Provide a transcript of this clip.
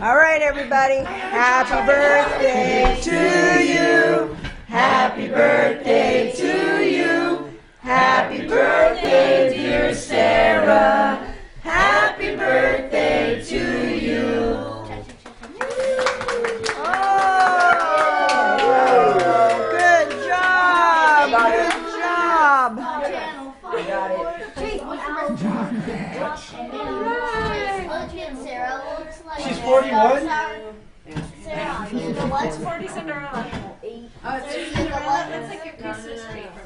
All right, everybody. Happy birthday to you. Happy birthday to you. Happy birthday, dear Sara. Happy birthday to you. Oh, good job. Good job. I got it. Sara looks like she's 41. Sarah, what's 40 Cinderella? It's like your Christmas tree.